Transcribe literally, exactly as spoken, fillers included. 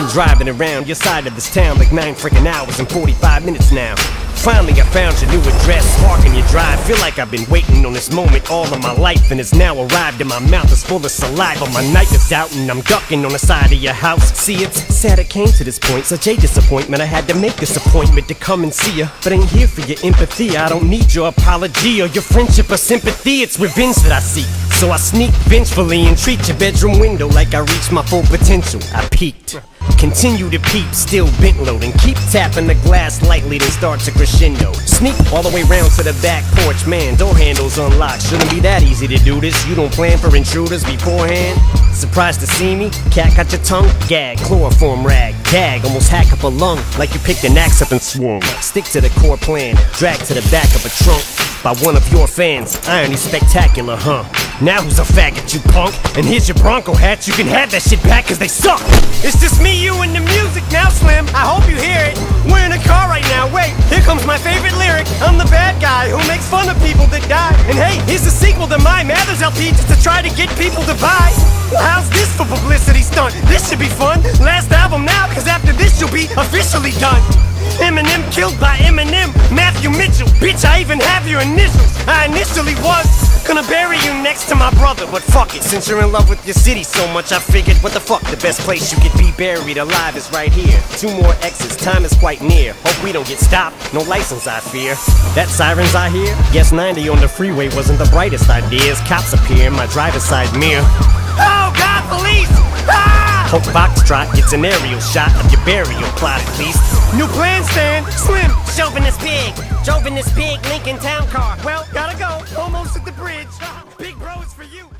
been driving around your side of this town like nine freaking hours and forty-five minutes now. Finally I found your new address, sparking your drive. Feel like I've been waiting on this moment all of my life, and it's now arrived and my mouth is full of saliva. My night is out and I'm ducking on the side of your house. See, it's sad it came to this point, such a disappointment. I had to make this appointment to come and see ya, but ain't here for your empathy. I don't need your apology or your friendship or sympathy. It's revenge that I seek, so I sneak vengefully and treat your bedroom window like I reached my full potential. I peaked. Continue to peep, still bent low, then keep tapping the glass lightly, then start to crescendo. Sneak all the way round to the back porch, man, door handles unlocked. Shouldn't be that easy to do this, you don't plan for intruders beforehand. Surprised to see me? Cat got your tongue? Gag, chloroform rag, gag, almost hack up a lung, like you picked an axe up and swung. Stick to the core plan, drag to the back of a trunk by one of your fans, irony spectacular, huh? Now who's a faggot, you punk? And here's your Bronco hat, you can have that shit back cause they suck. It's just me, you, and the music now, Slim, I hope you hear it. We're in a car right now, wait, here comes my favorite lyric. I'm the bad guy who makes fun of people that die. And hey, here's the sequel to my Mathers L P just to try to get people to buy. Well, how's this for publicity stunt? This should be fun, last album now, cause after this you'll be officially done. Eminem killed by Eminem, Matthew Mitchell. Bitch, I even have your initials. I initially was gonna bury you next to my brother, but fuck it, since you're in love with your city so much, I figured, what the fuck, the best place you could be buried alive is right here. Two more exits, time is quite near. Hope we don't get stopped, no license I fear. That sirens I hear? Guess ninety on the freeway wasn't the brightest ideas. Cops appear in my driver's side mirror. Oh God, police! Ah! Hope Foxtrot gets an aerial shot of your burial plot at least. New plan stand, Slim. Shoving this pig, drove in this pig Lincoln town car. Well, gotta go, almost at the bridge. Big bro is for you.